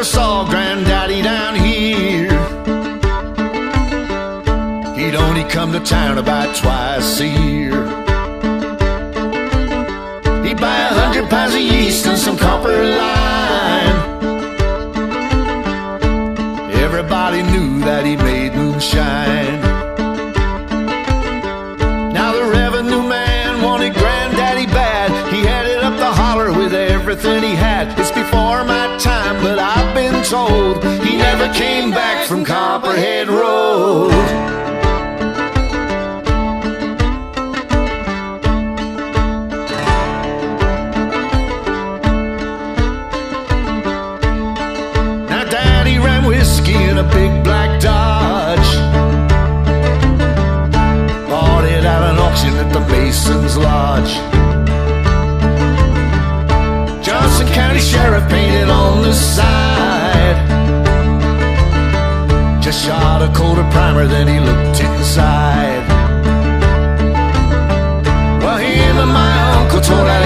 never saw Granddaddy down here. He'd only come to town about twice a year. He'd buy 100 pounds of yeast and some copper lime. Everybody knew that he made moonshine. Now the revenue man wanted Granddaddy bad. He had it up the holler with everything he had. It's before my time, but I've been told he never came back from Copperhead Road. In a big black Dodge, bought it at an auction at the Mason's Lodge. Johnson County Sheriff painted on the side. Just shot a coat of primer, then he looked inside. Well, him and my uncle told us